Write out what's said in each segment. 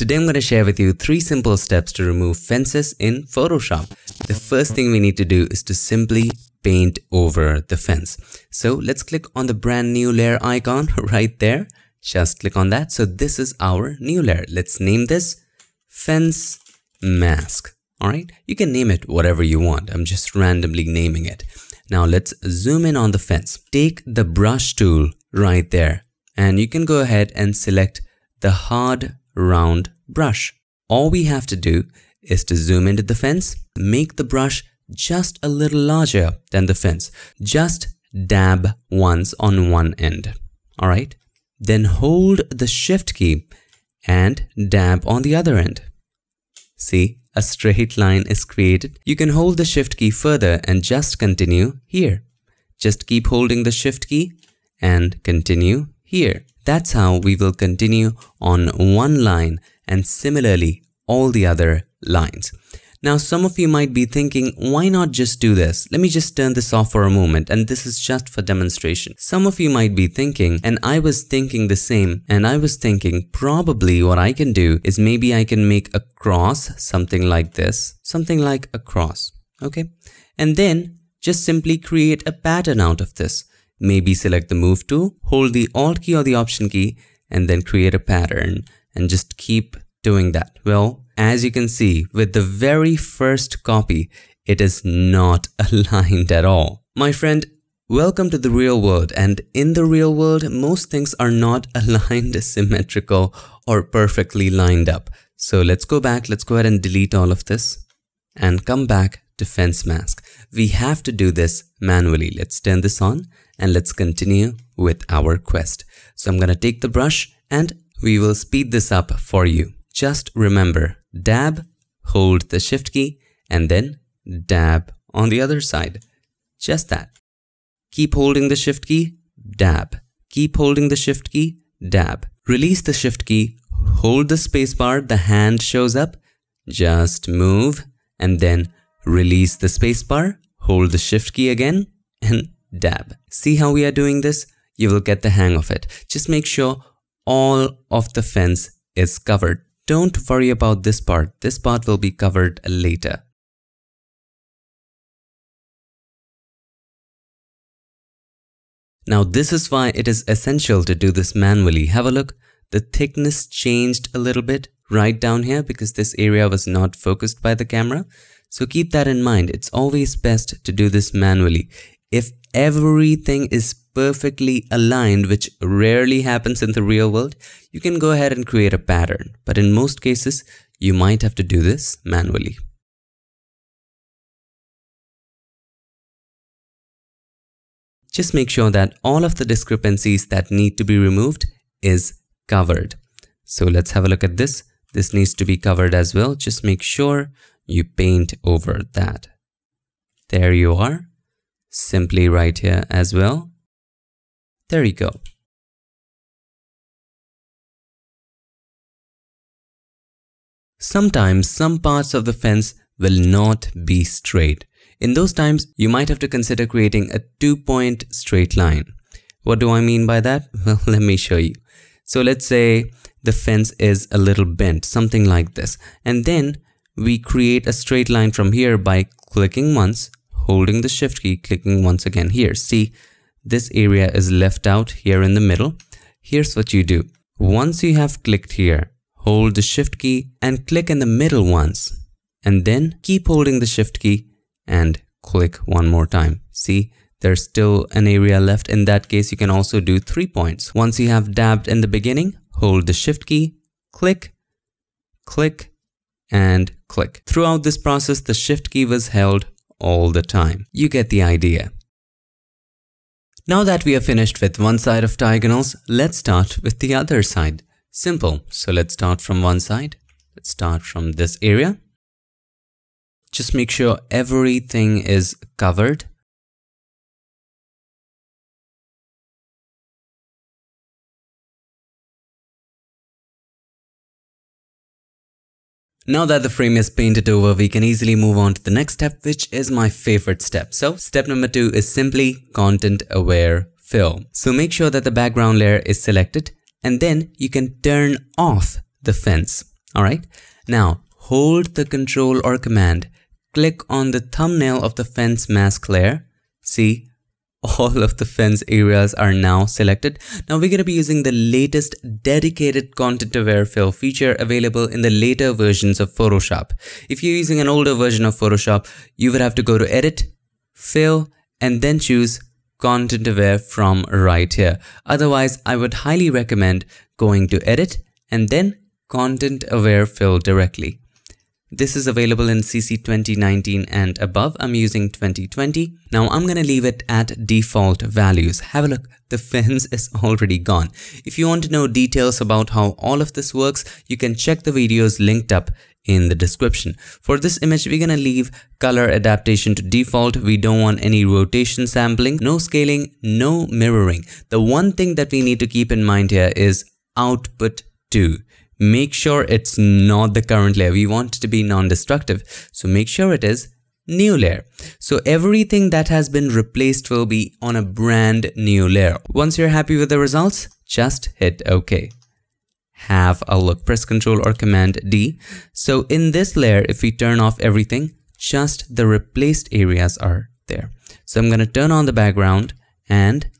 Today I'm going to share with you 3 simple steps to remove fences in Photoshop. The first thing we need to do is to simply paint over the fence. So let's click on the brand new layer icon right there. Just click on that. So this is our new layer. Let's name this Fence Mask. Alright, you can name it whatever you want. I'm just randomly naming it. Now let's zoom in on the fence. Take the brush tool right there and you can go ahead and select the hard round brush. All we have to do is to zoom into the fence, make the brush just a little larger than the fence. Just dab once on one end. Alright, then hold the shift key and dab on the other end. See? A straight line is created. You can hold the shift key further and just continue here. Just keep holding the shift key and continue here. That's how we will continue on one line and similarly all the other lines. Now some of you might be thinking, why not just do this? Let me just turn this off for a moment, and this is just for demonstration. Some of you might be thinking, and I was thinking the same, and I was thinking probably what I can do is maybe I can make a cross, something like this, something like a cross, okay? And then just simply create a pattern out of this. Maybe select the move tool, hold the Alt key or the Option key, and then create a pattern and just keep doing that. Well, as you can see, with the very first copy, it is not aligned at all. My friend, welcome to the real world, and in the real world, most things are not aligned, symmetrical, or perfectly lined up. So let's go back, let's go ahead and delete all of this and come back to Fence Mask. We have to do this manually. Let's turn this on and let's continue with our quest. So I'm gonna take the brush and we will speed this up for you. Just remember, dab, hold the shift key, and then dab on the other side. Just that. Keep holding the shift key, dab. Keep holding the shift key, dab. Release the shift key, hold the spacebar, the hand shows up, just move, and then release the spacebar, hold the shift key again, and dab. See how we are doing this? You will get the hang of it. Just make sure all of the fence is covered. Don't worry about this part. This part will be covered later. Now this is why it is essential to do this manually. Have a look. The thickness changed a little bit right down here because this area was not focused by the camera. So keep that in mind. It's always best to do this manually. If everything is perfectly aligned, which rarely happens in the real world, you can go ahead and create a pattern. But in most cases, you might have to do this manually. Just make sure that all of the discrepancies that need to be removed is covered. So let's have a look at this. This needs to be covered as well. Just make sure you paint over that. There you are. Simply right here as well. There you go. Sometimes some parts of the fence will not be straight. In those times, you might have to consider creating a 2-point straight line. What do I mean by that? Well, let me show you. So let's say the fence is a little bent, something like this. And then we create a straight line from here by clicking once, holding the shift key, clicking once again here. See? This area is left out here in the middle. Here's what you do. Once you have clicked here, hold the shift key and click in the middle once. And then keep holding the shift key and click one more time. See, there's still an area left. In that case, you can also do 3 points. Once you have dabbed in the beginning, hold the shift key, click, click, and click. Throughout this process, the shift key was held all the time. You get the idea. Now that we are finished with one side of diagonals, let's start with the other side. Simple. So let's start from one side. Let's start from this area. Just make sure everything is covered. Now that the frame is painted over, we can easily move on to the next step, which is my favorite step. So step number 2 is simply Content-Aware Fill. So make sure that the background layer is selected and then you can turn off the fence. Alright, now hold the control or command, click on the thumbnail of the fence mask layer. See, all of the fence areas are now selected. Now we're going to be using the latest dedicated Content-Aware Fill feature available in the later versions of Photoshop. If you're using an older version of Photoshop, you would have to go to Edit, Fill, and then choose Content-Aware from right here. Otherwise, I would highly recommend going to Edit and then Content-Aware Fill directly. This is available in CC 2019 and above. I'm using 2020. Now I'm going to leave it at default values. Have a look. The fence is already gone. If you want to know details about how all of this works, you can check the videos linked up in the description. For this image, we're going to leave color adaptation to default. We don't want any rotation sampling, no scaling, no mirroring. The one thing that we need to keep in mind here is output 2. Make sure it's not the current layer. We want it to be non-destructive. So make sure it is new layer. So everything that has been replaced will be on a brand new layer. Once you're happy with the results, just hit OK. Have a look. Press Ctrl or Command D. So in this layer, if we turn off everything, just the replaced areas are there. So I'm going to turn on the background and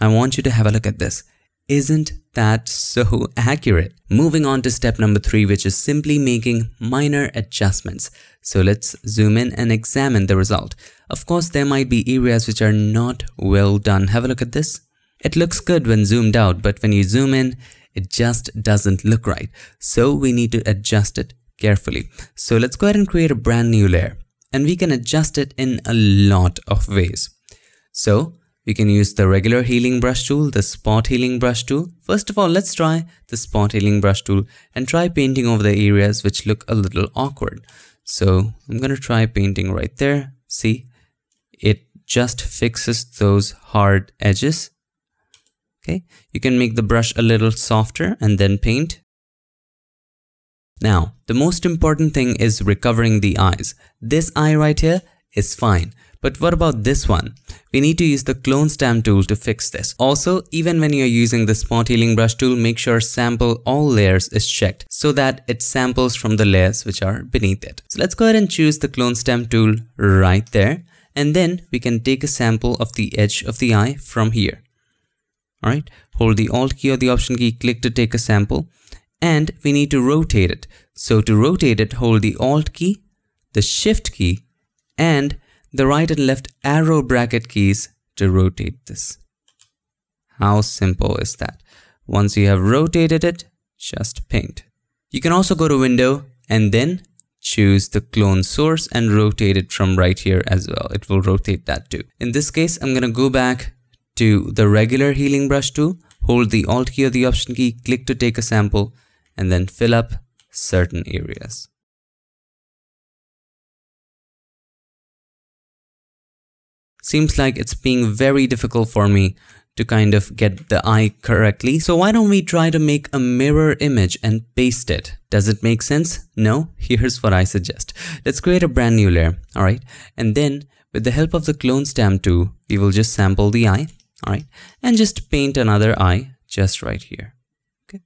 I want you to have a look at this. Isn't that's so accurate. Moving on to step number 3, which is simply making minor adjustments. So let's zoom in and examine the result. Of course, there might be areas which are not well done. Have a look at this. It looks good when zoomed out, but when you zoom in, it just doesn't look right. So we need to adjust it carefully. So let's go ahead and create a brand new layer, and we can adjust it in a lot of ways. So we can use the regular healing brush tool, the spot healing brush tool. First of all, let's try the spot healing brush tool and try painting over the areas which look a little awkward. So I'm going to try painting right there. See, it just fixes those hard edges. Okay, you can make the brush a little softer and then paint. Now, the most important thing is recovering the eyes. This eye right here is fine. But what about this one? We need to use the Clone Stamp tool to fix this. Also, even when you're using the Spot Healing Brush tool, make sure Sample All Layers is checked so that it samples from the layers which are beneath it. So let's go ahead and choose the Clone Stamp tool right there. And then we can take a sample of the edge of the eye from here. Alright, hold the Alt key or the Option key, click to take a sample. And we need to rotate it. So to rotate it, hold the Alt key, the Shift key, and the right and left arrow bracket keys to rotate this. How simple is that? Once you have rotated it, just paint. You can also go to Window and then choose the Clone Source and rotate it from right here as well. It will rotate that too. In this case, I'm going to go back to the regular healing brush tool, hold the Alt key or the Option key, click to take a sample, and then fill up certain areas. Seems like it's being very difficult for me to kind of get the eye correctly. So why don't we try to make a mirror image and paste it? Does it make sense? No? Here's what I suggest. Let's create a brand new layer. All right. And then with the help of the Clone Stamp tool, we will just sample the eye. All right. And just paint another eye just right here. Okay.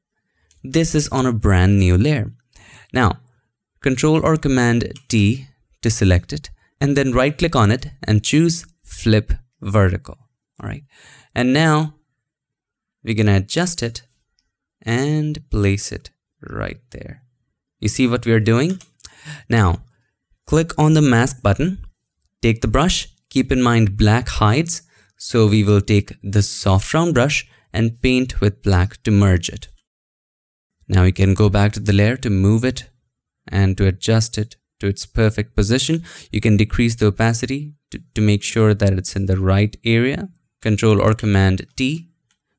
This is on a brand new layer. Now, Control or Command T to select it, and then right click on it and choose Flip Vertical. All right, and now we're gonna adjust it and place it right there. You see what we're doing? Now click on the mask button, take the brush, keep in mind black hides, so we will take the soft round brush and paint with black to merge it. Now you can go back to the layer to move it and to adjust it to its perfect position. You can decrease the opacity to make sure that it's in the right area. Control or Command T,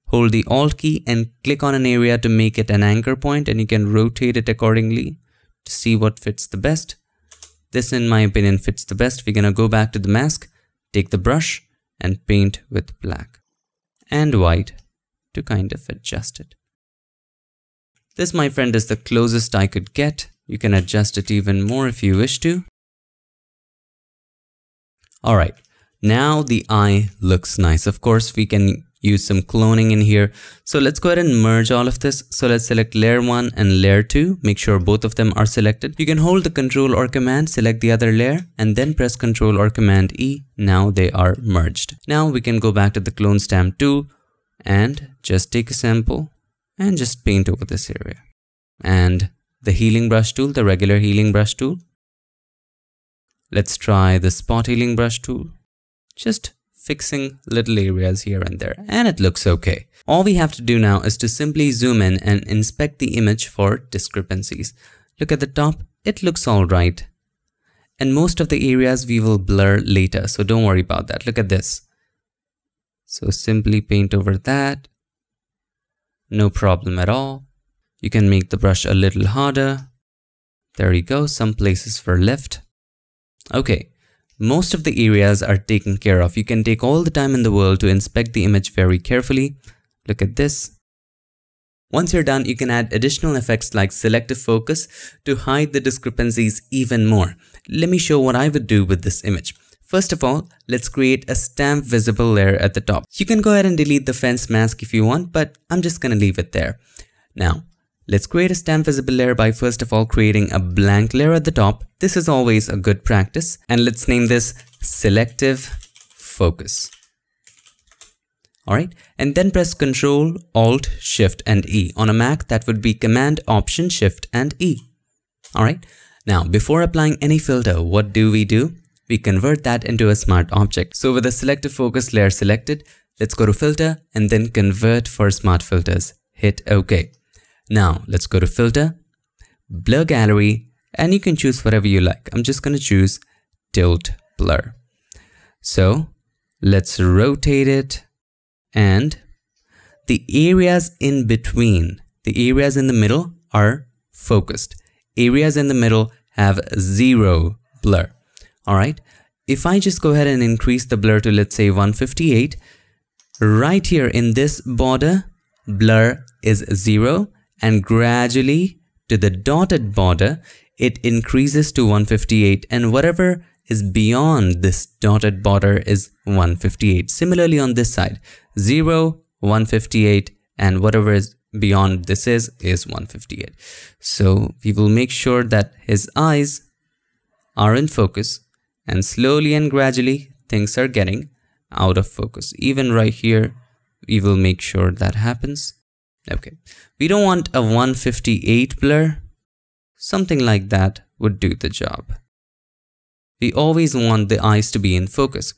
hold the Alt key and click on an area to make it an anchor point, and you can rotate it accordingly to see what fits the best. This, in my opinion, fits the best. We're gonna go back to the mask, take the brush and paint with black and white to kind of adjust it. This, my friend, is the closest I could get. You can adjust it even more if you wish to. Alright, now the eye looks nice. Of course, we can use some cloning in here. So let's go ahead and merge all of this. So let's select layer 1 and layer 2. Make sure both of them are selected. You can hold the control or command, select the other layer, and then press control or command E. Now they are merged. Now we can go back to the clone stamp tool and just take a sample and just paint over this area. And the healing brush tool, the regular healing brush tool. Let's try the spot healing brush tool. Just fixing little areas here and there, and it looks okay. All we have to do now is to simply zoom in and inspect the image for discrepancies. Look at the top, it looks alright. And most of the areas we will blur later, so don't worry about that. Look at this. So simply paint over that. No problem at all. You can make the brush a little harder. There you go, some places for lift. Okay. Most of the areas are taken care of. You can take all the time in the world to inspect the image very carefully. Look at this. Once you're done, you can add additional effects like selective focus to hide the discrepancies even more. Let me show what I would do with this image. First of all, let's create a stamp visible layer at the top. You can go ahead and delete the fence mask if you want, but I'm just gonna leave it there. Now, let's create a stamp visible layer by first of all creating a blank layer at the top. This is always a good practice. And let's name this selective focus. Alright, and then press Ctrl, Alt, Shift and E. On a Mac, that would be Command, Option, Shift and E. Alright, now before applying any filter, what do we do? We convert that into a smart object. So with the selective focus layer selected, let's go to filter and then convert for smart filters. Hit OK. Now, let's go to Filter, Blur Gallery, and you can choose whatever you like. I'm just going to choose Tilt Blur. So, let's rotate it, and the areas in between, the areas in the middle are focused. Areas in the middle have zero blur. Alright, if I just go ahead and increase the blur to let's say 158, right here in this border, blur is zero. And gradually to the dotted border, it increases to 158 and whatever is beyond this dotted border is 158. Similarly on this side, 0, 158 and whatever is beyond this is 158. So we will make sure that his eyes are in focus and slowly and gradually things are getting out of focus. Even right here, we will make sure that happens. Okay, we don't want a 158 blur. Something like that would do the job. We always want the eyes to be in focus.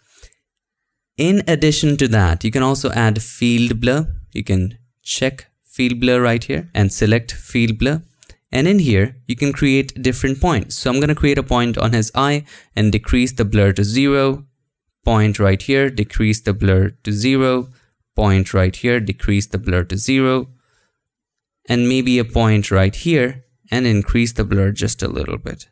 In addition to that, you can also add field blur. You can check field blur right here and select field blur. And in here, you can create different points. So I'm going to create a point on his eye and decrease the blur to 0. Point right here, decrease the blur to 0. Point right here, decrease the blur to 0, and maybe a point right here and increase the blur just a little bit.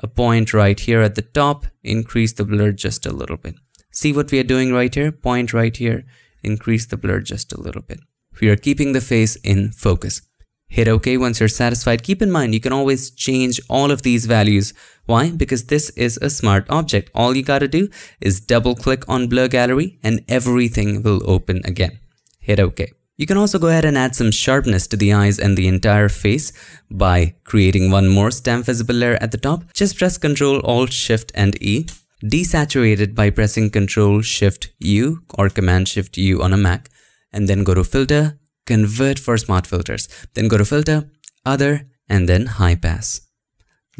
A point right here at the top, increase the blur just a little bit. See what we are doing right here? Point right here, increase the blur just a little bit. We are keeping the face in focus. Hit OK once you're satisfied. Keep in mind, you can always change all of these values. Why? Because this is a smart object. All you gotta do is double click on Blur Gallery and everything will open again. Hit OK. You can also go ahead and add some sharpness to the eyes and the entire face by creating one more stamp visible layer at the top. Just press Ctrl, Alt, Shift and E. Desaturate it by pressing Ctrl, Shift, U or Command, Shift, U on a Mac and then go to Filter, Convert for smart filters, then go to filter, other, and then high pass.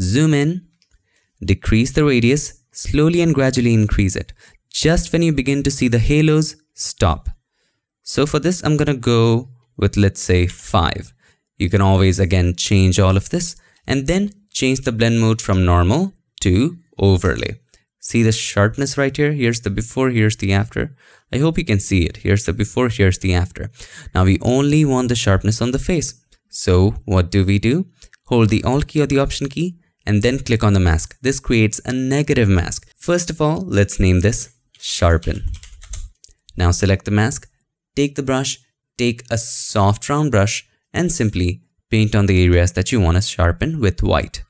Zoom in, decrease the radius, slowly and gradually increase it. Just when you begin to see the halos, stop. So for this, I'm gonna go with let's say 5. You can always again change all of this and then change the blend mode from normal to overlay. See the sharpness right here? Here's the before, here's the after. I hope you can see it. Here's the before, here's the after. Now we only want the sharpness on the face. So what do we do? Hold the Alt key or the Option key and then click on the mask. This creates a negative mask. First of all, let's name this Sharpen. Now select the mask, take the brush, take a soft round brush and simply paint on the areas that you want to sharpen with white.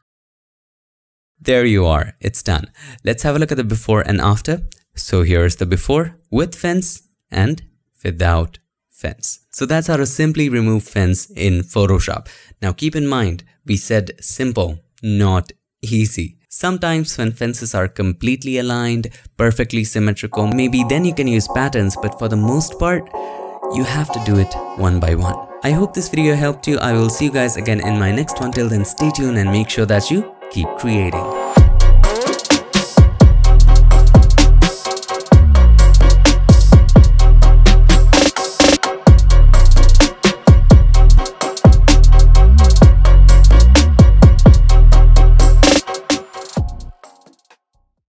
There you are, it's done. Let's have a look at the before and after. So here's the before with fence and without fence. So that's how to simply remove fence in Photoshop. Now keep in mind, we said simple, not easy. Sometimes when fences are completely aligned, perfectly symmetrical, maybe then you can use patterns, but for the most part, you have to do it one by one. I hope this video helped you. I will see you guys again in my next one. Till then, stay tuned and make sure that you keep creating.